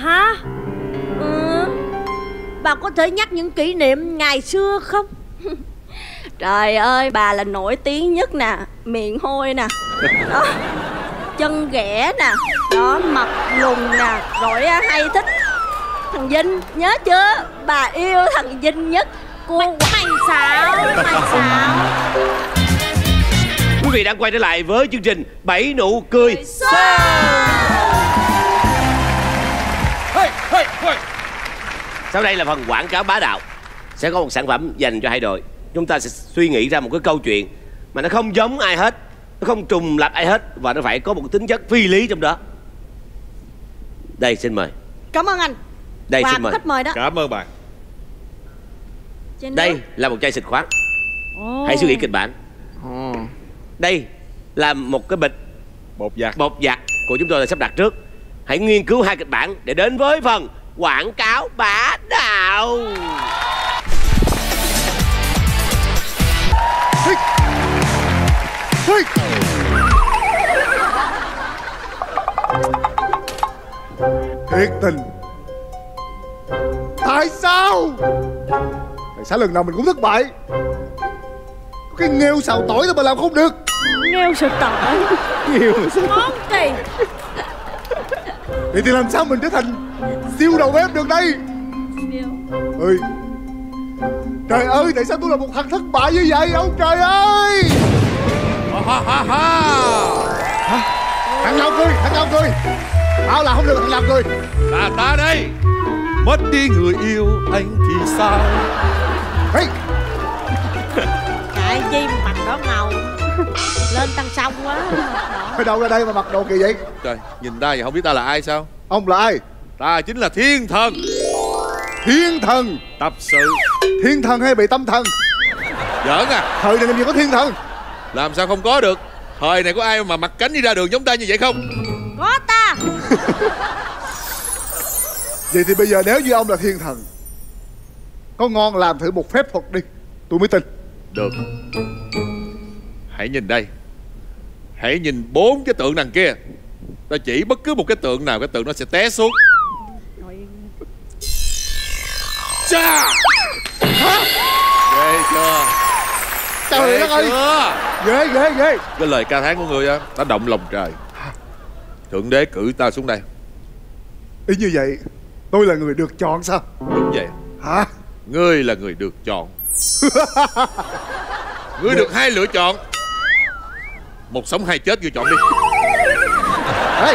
hả? Ừ. Bà có thể nhắc những kỷ niệm ngày xưa không? Trời ơi, bà là nổi tiếng nhất nè, miệng hôi nè, đó, chân ghẻ nè, đó, mập lùn nè, rồi hay thích thằng Vinh, nhớ chưa? Bà yêu thằng Vinh nhất. Cô mày xạo, mày xạo. Quý vị đang quay trở lại với chương trình 7 nụ cười xa. Sau đây là phần quảng cáo bá đạo. Sẽ có một sản phẩm dành cho hai đội. Chúng ta sẽ suy nghĩ ra một cái câu chuyện mà nó không giống ai hết, nó không trùng lặp ai hết, và nó phải có một tính chất phi lý trong đó. Đây, xin mời. Cảm ơn anh. Đây, và xin mời. Khách mời đó. Cảm ơn bạn. Đây là một chai xịt khoáng. Hãy suy nghĩ kịch bản. Đây là một cái bịch bột giặt của chúng tôi đã sắp đặt trước. Hãy nghiên cứu hai kịch bản để đến với phần quảng cáo bá đạo. Thiệt tình. Tại sao? Tại sao lần nào mình cũng thất bại? Cái nghêu xào tỏi thôi mà làm không được. Nghêu xào tỏi. Nghêu món kỳ. Vậy thì làm sao mình trở thành siêu đầu bếp được đây? Ơi, trời ơi, tại sao tôi là một thằng thất bại như vậy ông trời ơi? Thằng nào cười. Tao là không được thằng nào cười. Là ta đây. Mất đi người yêu anh thì sao? Hey. Tại chi mặt đỏ ngầu. Lên tăng sông quá. Ở đâu ra đây mà mặc đồ kỳ vậy? Trời, nhìn ta vậy không biết ta là ai sao? Ông là ai? Ta chính là thiên thần. Thiên thần? Tập sự. Thiên thần hay bị tâm thần? Giỡn à. Thời này làm gì có thiên thần. Làm sao không có được. Thời này có ai mà mặc cánh đi ra đường giống ta như vậy không? Có ta. Vậy thì bây giờ nếu như ông là thiên thần, có ngon làm thử một phép thuật đi, tôi mới tin. Được. Hãy nhìn đây. Hãy nhìn bốn cái tượng đằng kia. Ta chỉ bất cứ một cái tượng nào, cái tượng nó sẽ té xuống. Chà. Hả? Ghê chưa? Trời đất ơi. Ghê. Cái lời ca thán của người á, ta động lòng trời. Thượng đế cử ta xuống đây. Ý như vậy tôi là người được chọn sao? Đúng vậy. Hả? Ngươi là người được chọn. Ngươi được hai lựa chọn. Một sống hai chết, ngươi chọn đi. Hey,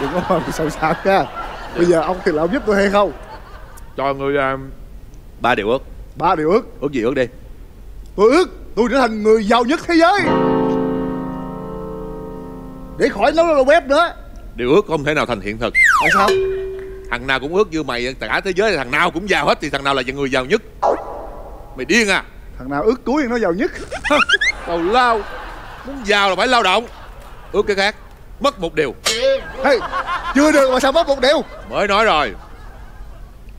đừng có mà sầu sạc nha. Bây giờ ông thì là ông giúp tôi hay không? Cho ngươi ba điều ước. Ba điều ước? Ước gì ước đi? Tôi ước tôi trở thành người giàu nhất thế giới, để khỏi nấu đầu bếp nữa. Điều ước không thể nào thành hiện thực. Tại sao? Thằng nào cũng ước như mày, cả thế giới thằng nào cũng giàu hết, thì thằng nào là người giàu nhất? Mày điên à? Thằng nào ước túi thì nó giàu nhất. Tào lao. Muốn giàu là phải lao động. Ước cái khác. Mất một điều. Hey, chưa được mà sao mất một điều? Mới nói rồi.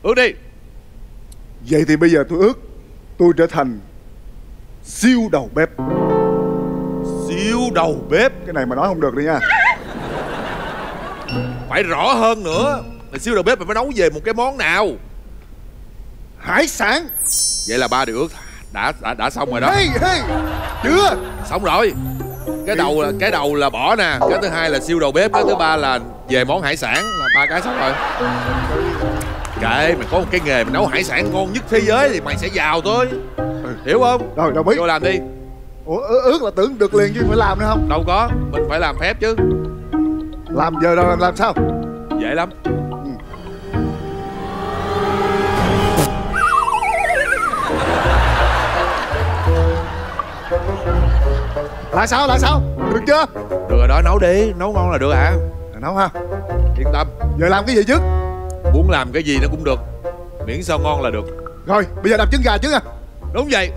Ước đi. Vậy thì bây giờ tôi ước tôi trở thành siêu đầu bếp. Siêu đầu bếp? Cái này mà nói không được đi nha. Phải rõ hơn nữa. Mày siêu đầu bếp mày phải nấu về một cái món nào? Hải sản. Vậy là ba điều ước đã xong rồi đó. Chưa xong rồi. Cái đầu là bỏ nè. Cái thứ hai là siêu đầu bếp. Cái thứ ba là về món hải sản. Là ba cái xong rồi. Kệ, mày có một cái nghề mày nấu hải sản ngon nhất thế giới thì mày sẽ giàu thôi. Hiểu không? Rồi, đồng ý. Vô làm đi. Ủa, ước là tưởng được liền chứ phải làm nữa không? Đâu có, mình phải làm phép chứ. Làm giờ đâu làm sao? Dễ lắm. Là sao? Được chưa? Được rồi đó, nấu đi, nấu ngon là được hả? Nấu ha. Yên tâm. Giờ làm cái gì chứ? Muốn làm cái gì nó cũng được, miễn sao ngon là được. Rồi, bây giờ đập trứng gà chứ. Đúng vậy.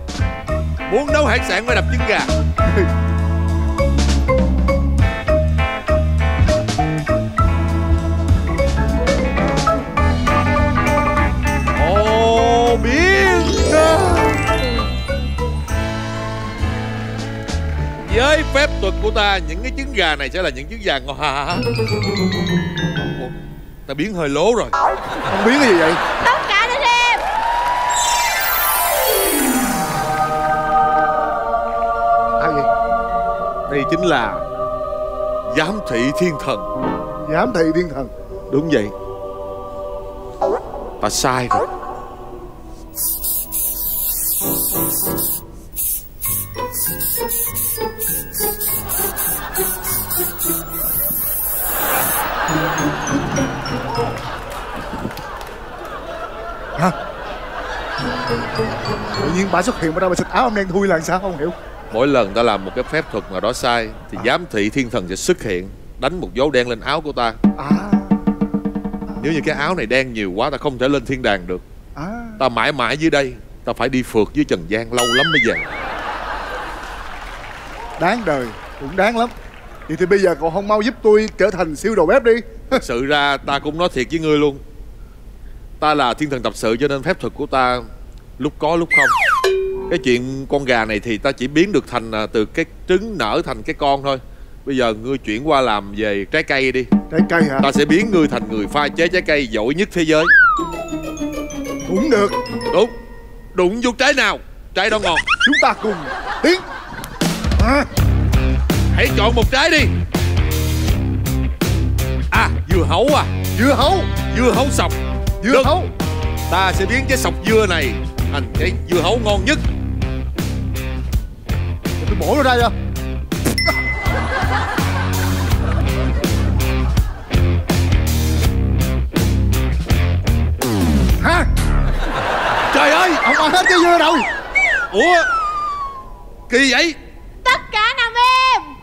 Muốn nấu hải sản phải đập trứng gà. Với phép thuật của ta, những cái trứng gà này sẽ là những trứng gà ngon. Ta biến hơi lố rồi. Không biến cái gì vậy? Tất cả đến em. Ai vậy? Đây chính là giám thị thiên thần. Giám thị thiên thần? Đúng vậy. Ta sai rồi. Hả? Tự nhiên bà xuất hiện ở đâu mà xịt áo ông đen thui là sao không hiểu. Mỗi lần ta làm một cái phép thuật nào đó sai thì giám thị thiên thần sẽ xuất hiện, đánh một dấu đen lên áo của ta. Nếu như cái áo này đen nhiều quá ta không thể lên thiên đàng được. Ta mãi mãi dưới đây, ta phải đi phượt với trần gian, lâu lắm mới về. Đáng đời, cũng đáng lắm. Vậy thì bây giờ cậu không mau giúp tôi trở thành siêu đầu bếp đi. Thật sự ra ta cũng nói thiệt với ngươi luôn, ta là thiên thần tập sự cho nên phép thuật của ta lúc có lúc không. Cái chuyện con gà này thì ta chỉ biến được thành từ cái trứng nở thành cái con thôi. Bây giờ ngươi chuyển qua làm về trái cây đi. Trái cây hả? Ta sẽ biến ngươi thành người pha chế trái cây giỏi nhất thế giới. Cũng được. Đúng. Đụng vô trái nào, trái đó ngon. Chúng ta cùng tiến. Hãy chọn một trái đi. Dưa hấu à? Dưa hấu. Dưa hấu sọc. Dưa được. Hấu. Ta sẽ biến cái sọc dưa này thành cái dưa hấu ngon nhất. Tôi bỏ nó ra vậy? Hả? Trời ơi, ông ăn hết cái dưa rồi. Ủa? Kỳ vậy? Tất cả nằm im.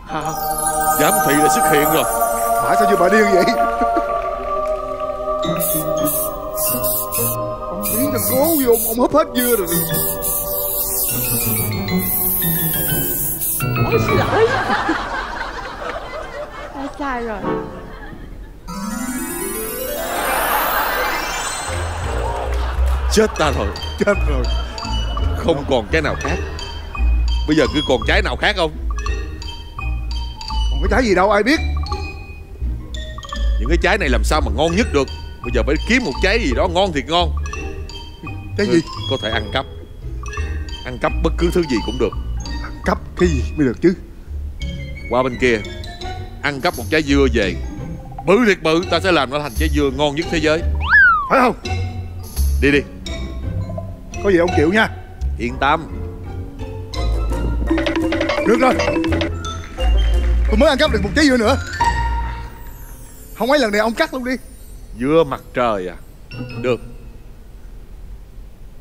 Giám thị đã xuất hiện rồi. Phải sao như bà điên vậy? Ông biến thằng cố vô, ông húp hết dưa rồi. Ôi xin lỗi. Ai sai rồi. Chết ta rồi. Chết rồi. Không còn cái nào khác. Bây giờ cứ còn trái nào khác không? Còn cái trái gì đâu ai biết. Những cái trái này làm sao mà ngon nhất được. Bây giờ phải kiếm một trái gì đó ngon thiệt ngon. Cái gì? Có thể ăn cắp. Ăn cắp bất cứ thứ gì cũng được. Ăn cắp cái gì mới được chứ. Qua bên kia ăn cắp một trái dưa về. Bự thiệt bự. Ta sẽ làm nó thành trái dưa ngon nhất thế giới. Phải không? Đi đi. Có gì ông chịu nha. Yên tâm. Được rồi. Tôi mới ăn cắp được một trái dưa nữa. Không ấy lần này ông cắt luôn đi. Dưa mặt trời à? Được.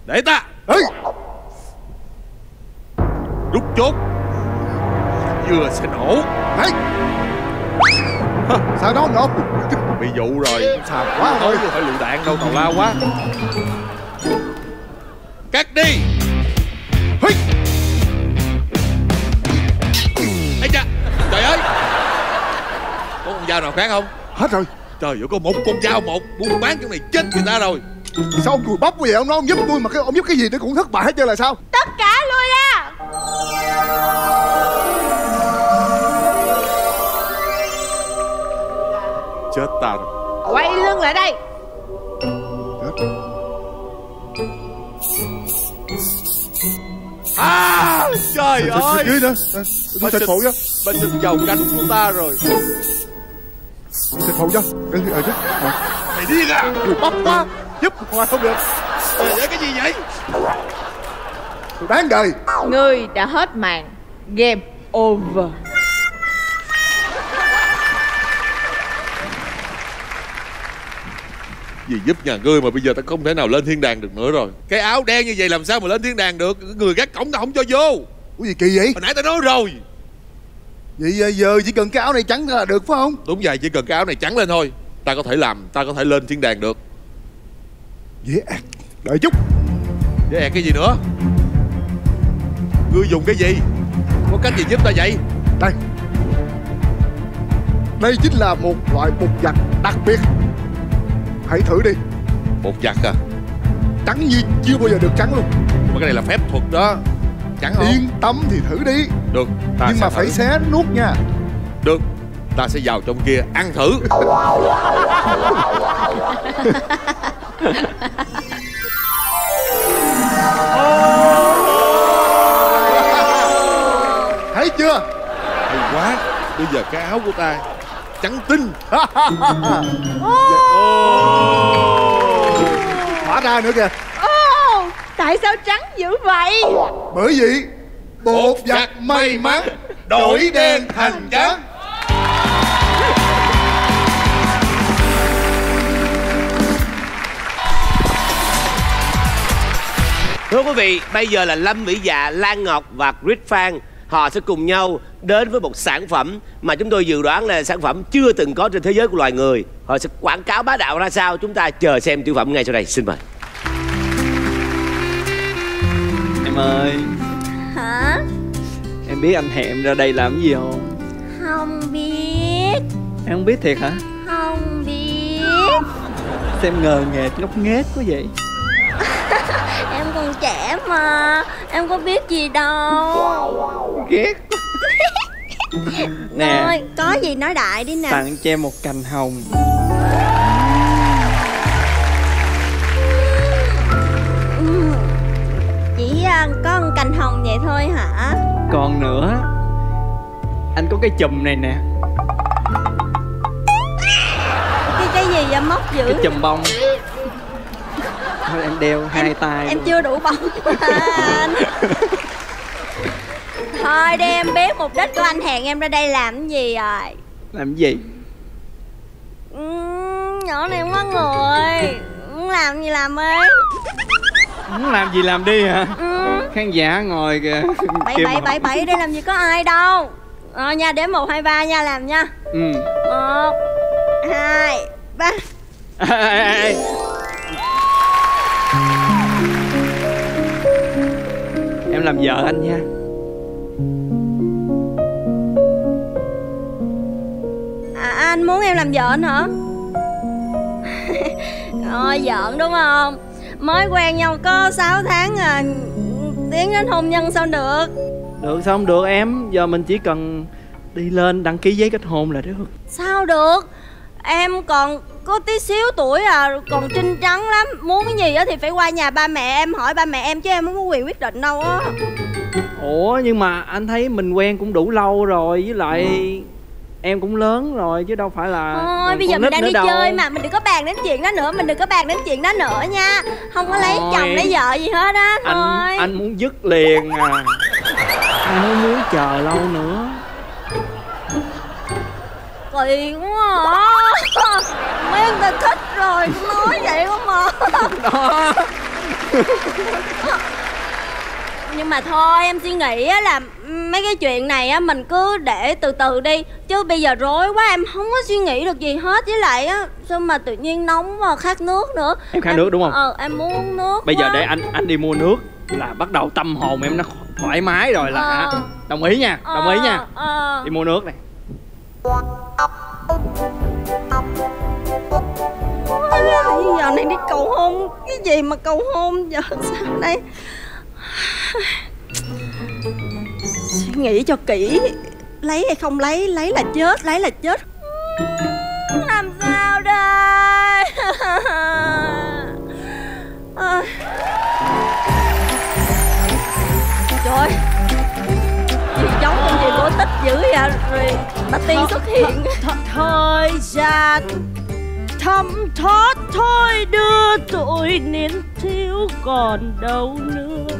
Để ta. Ê! Rút chốt. Dưa sẽ nổ. Ê! Sao đó nổ? Bị dụ rồi. Sao quá thôi. Phải lựu đạn đâu, tào lao quá. Cắt đi. Ê! Ê cha. Trời ơi. Có con dao nào khác không? Hết rồi. Trời ơi, có một con dao một buôn bán chỗ này chết người ta rồi. Sao ông cùi bắp vậy? Ông nói ông giúp tôi mà ông giúp cái gì tôi cũng thất bại hết trơn là sao? Tất cả lui ra. Chết ta rồi. Quay lưng lại đây. Chết. Trời ơi. Bà xịt vào cánh của ta rồi. Thịt phụ cho. Mày điên à? Cùi bắp quá. Giúp ngoài không được. Để cái gì vậy? Tôi đáng đời. Ngươi đã hết mạng. Game over. Vì giúp nhà ngươi mà bây giờ ta không thể nào lên thiên đàng được nữa rồi. Cái áo đen như vậy làm sao mà lên thiên đàng được. Người gác cổng ta không cho vô. Ủa gì kỳ vậy? Hồi nãy ta nói rồi. Vậy giờ chỉ cần cái áo này trắng là được phải không? Đúng vậy, chỉ cần cái áo này trắng lên thôi. Ta có thể làm, ta có thể lên thiên đàng được. Dễ ẹt. Đợi chút. Dễ ẹt cái gì nữa? Ngươi dùng cái gì? Có cách gì giúp ta vậy? Đây. Đây chính là một loại bột giặt đặc biệt. Hãy thử đi. Bột giặt à? Trắng như chưa bao giờ được trắng luôn. Mà cái này là phép thuật đó. Chẳng yên không? Tâm thì thử đi. Được. Nhưng mà phải xé nuốt nha. Được. ta sẽ vào trong kia ăn thử. Thấy chưa? Hay quá. Bây giờ cái áo của ta trắng tinh. Thả ra nữa kìa. Tại sao trắng dữ vậy? Bởi vì bột giặt may mắn đổi đen thành trắng. Thưa quý vị, bây giờ là Lâm Vỹ Dạ, Lan Ngọc và Gred Phan. Họ sẽ cùng nhau đến với một sản phẩm mà chúng tôi dự đoán là sản phẩm chưa từng có trên thế giới của loài người. Họ sẽ quảng cáo bá đạo ra sao? Chúng ta chờ xem tiểu phẩm ngay sau đây. Xin mời. Em ơi. Hả? Em biết anh hẹn em ra đây làm cái gì không? Không biết. Em không biết thiệt hả? Không biết. Xem ngờ nghệt ngốc nghếch quá vậy. Em còn trẻ mà, em có biết gì đâu. Ghét. Nè, thôi có gì nói đại đi nè. Tặng cho em một cành hồng. Chỉ có một cành hồng vậy thôi hả? Còn nữa, anh có cái chùm này nè. Cái gì vậy? Móc dữ. Cái chùm bông. Thôi em đeo hai tay. Em chưa đủ bông anh. Thôi để em biết mục đích của anh hẹn em ra đây làm cái gì rồi. Làm gì? Nhỏ này không có người. Muốn làm gì làm ấy. Muốn làm gì làm đi hả? Khán giả ngồi kìa. Bậy đây làm gì có ai đâu. Rồi nha, đếm 1, 2, 3 nha, làm nha. 1, 2, 3. Em làm vợ anh nha. À, anh muốn em làm vợ anh hả? Rồi, giỡn đúng không? Mới quen nhau có 6 tháng à, tiến đến hôn nhân sao được? Được sao không được em? Giờ mình chỉ cần đi lên đăng ký giấy kết hôn là được. Sao được? Em còn có tí xíu tuổi à, còn trinh trắng lắm. Muốn cái gì á thì phải qua nhà ba mẹ em, hỏi ba mẹ em chứ em không có quyền quyết định đâu á. Ủa nhưng mà anh thấy mình quen cũng đủ lâu rồi, với lại em cũng lớn rồi chứ đâu phải là. Thôi bây giờ mình đang đi chơi mà, mình đừng có bàn đến chuyện đó nữa, nha. Không có lấy chồng lấy vợ gì hết á. Thôi anh muốn dứt liền à. Anh không muốn chờ lâu nữa. Kỳ quá à. Mấy người ta thích rồi nói vậy không mà. Đó. Nhưng mà thôi em suy nghĩ là mấy cái chuyện này á mình cứ để từ từ đi. Chứ bây giờ rối quá em không có suy nghĩ được gì hết. Với lại á sao mà tự nhiên nóng mà khát nước nữa. Em khát nước đúng không? Ờ em muốn uống nước. Bây giờ để anh đi mua nước là bắt đầu tâm hồn em nó thoải mái rồi là đồng ý nha, Đi mua nước này. Ôi, giờ này đi cầu hôn. Cái gì mà cầu hôn giờ sao đây? Suy nghĩ cho kỹ. Lấy hay không lấy, lấy là chết, Làm sao đây? Trời ơi, giống con gì cổ tích dữ vậy? Rồi bà Tiên xuất hiện. Thời gian thấm thoát thôi đưa tuổi niên thiếu còn đâu nữa.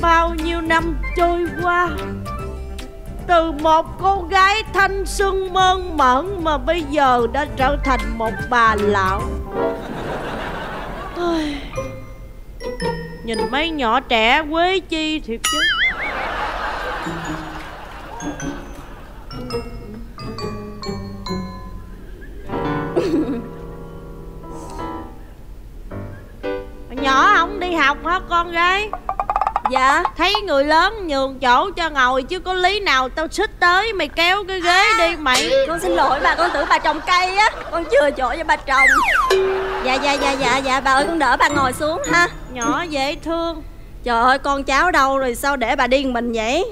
Bao nhiêu năm trôi qua, từ một cô gái thanh xuân mơn mởn mà bây giờ đã trở thành một bà lão. Nhìn mấy nhỏ trẻ quế chi thiệt chứ. Nhỏ không đi học hả con gái? Dạ. Thấy người lớn nhường chỗ cho ngồi chứ có lý nào tao xích tới mày kéo cái ghế đi mày. Con xin lỗi bà, con tưởng bà trồng cây á, con chừa chỗ cho bà trồng. Dạ bà ơi, con đỡ bà ngồi xuống ha. Nhỏ dễ thương. Trời ơi con cháu đâu rồi sao để bà điên mình vậy?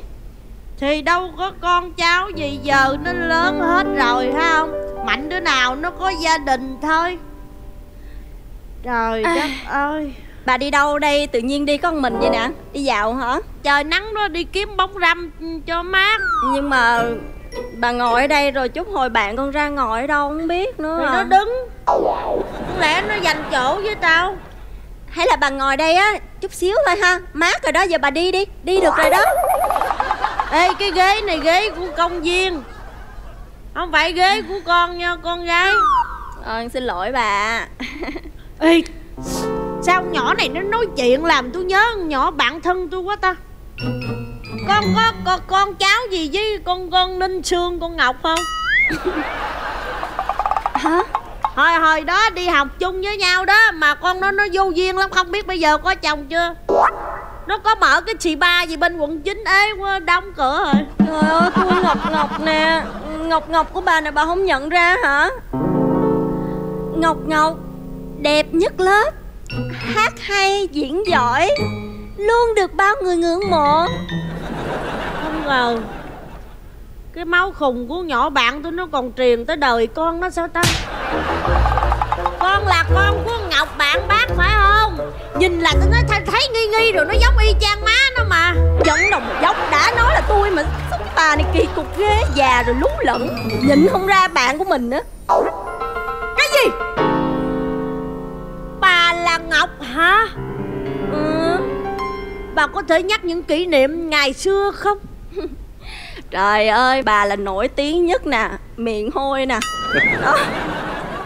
thì đâu có con cháu gì giờ nó lớn hết rồi ha không? Mạnh đứa nào nó có gia đình thôi. Trời đất ơi. Bà đi đâu đây tự nhiên đi con mình vậy nè? Đi dạo hả? Trời nắng đó, đi kiếm bóng râm cho mát. Nhưng mà bà ngồi ở đây rồi chút hồi bạn con ra ngồi ở đâu không biết nữa à. Nó đứng. Không lẽ nó dành chỗ với tao? Hay là bà ngồi đây á chút xíu thôi ha, mát rồi đó, giờ bà đi đi. Đi được rồi đó. Ê, cái ghế này ghế của công viên, không phải ghế của con nha con gái. Xin lỗi bà. Ê, sao nhỏ này nó nói chuyện làm tôi nhớ nhỏ bạn thân tôi quá ta. Con có con cháu gì với con Ninh Sương, con Ngọc không? Hả? Hồi đó đi học chung với nhau đó mà con nó vô duyên lắm, không biết bây giờ có chồng chưa. Nó có mở cái chị ba gì bên quận 9 ế quá, đóng cửa rồi. Trời ơi, tôi Ngọc nè, Ngọc của bà nè, bà không nhận ra hả? Ngọc đẹp nhất lớp, hát hay, diễn giỏi, luôn được bao người ngưỡng mộ. Không ngờ cái máu khùng của nhỏ bạn tôi nó còn truyền tới đời con nó sao ta. Con là con của Ngọc bạn bác phải không? Nhìn là tôi nói thấy nghi rồi, nó giống y chang má nó mà. Giống đồng giống, đã nói là tôi mà cái bà này kỳ cục ghê, già rồi lú lẫn, nhìn không ra bạn của mình nữa. Cái gì? Bà là Ngọc hả? Ừ. Bà có thể nhắc những kỷ niệm ngày xưa không? Trời ơi, bà là nổi tiếng nhất nè, miệng hôi nè đó,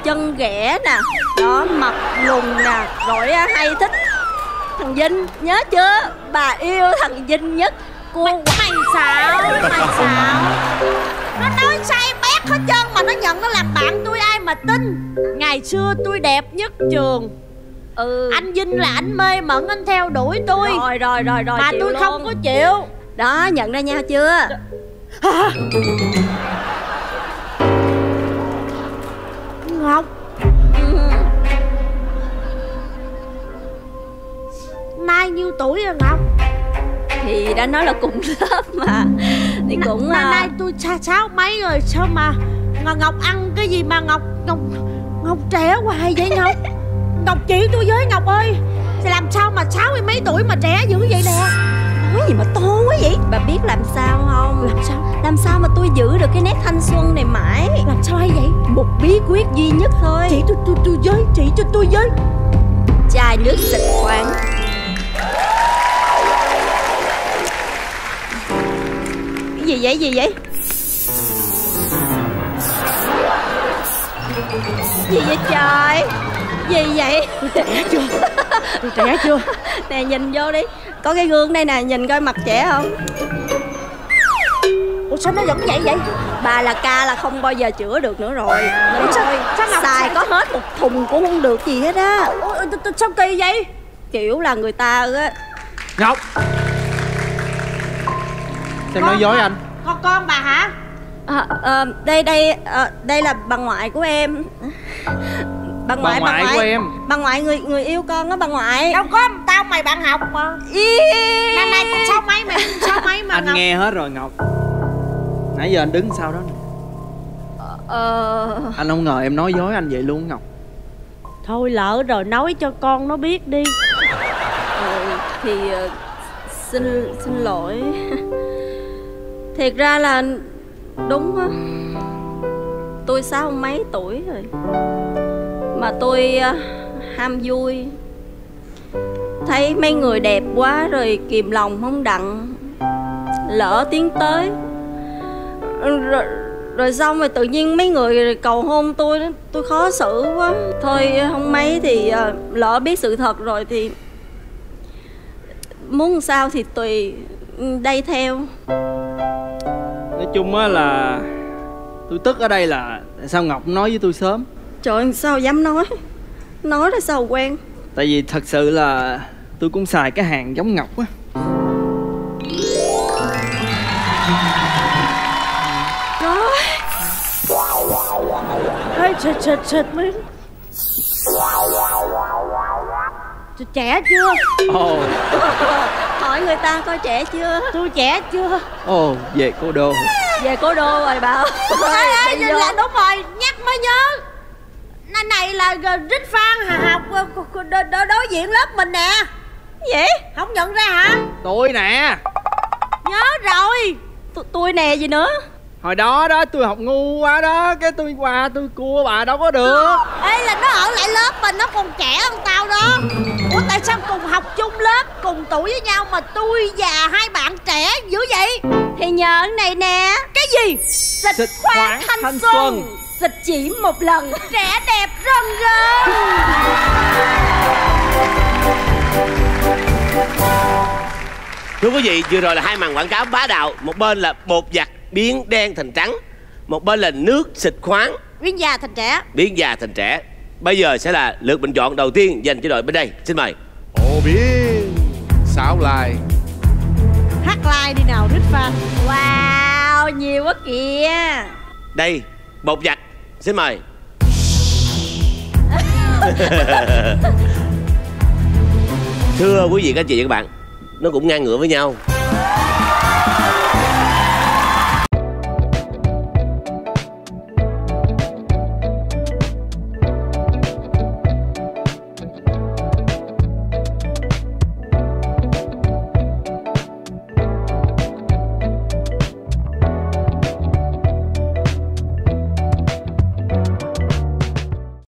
chân ghẻ nè đó, mập lùn nè, rồi hay thích thằng Vinh, nhớ chưa? Bà yêu thằng Vinh nhất. Cô mày xạo, nó nói say bét hết trơn mà nó nhận nó làm bạn tôi ai mà tin. Ngày xưa tôi đẹp nhất trường. Ừ. Anh Vinh là anh mê mẩn, anh theo đuổi tôi. Rồi mà tôi không có chịu. Đó, nhận ra nhau chưa? Hả? Ngọc. Nay nhiêu tuổi rồi Ngọc? Thì đã nói là cùng lớp mà. Thì cũng nay tôi sáu mấy rồi, sao mà Ngọc ăn cái gì mà Ngọc trẻ hoài vậy Ngọc? Ngọc chỉ tôi với, Ngọc ơi, làm sao mà 60 mấy tuổi mà trẻ dữ vậy nè? Nói gì mà to quá vậy? Bà biết làm sao không? Làm sao mà tôi giữ được cái nét thanh xuân này mãi? Làm sao hay vậy? Một bí quyết duy nhất thôi. Chỉ tôi với, chỉ cho tôi với. Chai nước xịt khoáng. Cái gì vậy? Gì vậy trời? Gì vậy? Tôi trẻ chưa? Nè nhìn vô đi. Có cái gương đây nè, nhìn coi mặt trẻ không? Ủa sao nó vẫn vậy vậy? Bà là ca là không bao giờ chữa được nữa rồi. Ủa sao xài có hết một thùng cũng không được gì hết á. Sao kỳ vậy? Kiểu là người ta á. Ngọc, sao nói dối anh? Con bà hả? Đây là bà ngoại của em. Bà ngoại của em. Bà ngoại người yêu con đó, bà ngoại. Đâu có, tao mày bạn học mà. Năm nay cũng 60 mấy mày, 60 mấy mà. Anh Ngọc nghe hết rồi Ngọc. Nãy giờ anh đứng sau đó nè. Anh không ngờ em nói dối anh vậy luôn Ngọc. Thôi lỡ rồi, nói cho con nó biết đi. Thì xin lỗi. Thiệt ra là đúng á, tôi 60 mấy tuổi rồi mà tôi ham vui, thấy mấy người đẹp quá rồi kìm lòng không đặng, lỡ tiến tới rồi xong rồi tự nhiên mấy người cầu hôn tôi khó xử quá. Thôi không mấy thì lỡ biết sự thật rồi thì muốn sao thì tùy đây theo. Nói chung á là tôi tức ở đây là tại sao Ngọc nói với tôi sớm. Trời ơi, sao dám nói ra sao quen. Tại vì thật sự là tôi cũng xài cái hàng giống Ngọc á. Trời xịt mấy. Trẻ chưa? hỏi người ta coi trẻ chưa. Tôi trẻ chưa. Ồ, về cô đô. Về cô đô rồi bà ơi. Ê, là đúng rồi, nhắc mới nhớ. Năm này là Grinch Phan học đối diện lớp mình nè. Gì? Không nhận ra hả? Tôi nè. Nhớ rồi. Tôi nè gì nữa? Hồi đó đó tôi học ngu quá đó, cái tôi qua tôi cua bà đâu có được. Ê, là nó ở lại lớp mình, nó còn trẻ hơn tao đó. Ủa tại sao cùng học chung lớp, cùng tuổi với nhau mà tôi và hai bạn trẻ dữ vậy? Thì nhờ cái này nè. Cái gì? Xịt khoáng thanh xuân. Xịt chỉ một lần. Trẻ đẹp rần rần. Thưa quý vị, vừa rồi là hai màn quảng cáo bá đạo. Một bên là bột giặt biến đen thành trắng, một bên là nước xịt khoáng biến già thành trẻ. Biến già thành trẻ. Bây giờ sẽ là lượt bình chọn đầu tiên dành cho đội bên đây. Xin mời. Ồ biến xảo lai hát lai đi nào Gred Phan. Wow, nhiều quá kìa. Đây, bột giặt. Xin mời. Thưa quý vị, các chị và các bạn, nó cũng ngang ngửa với nhau.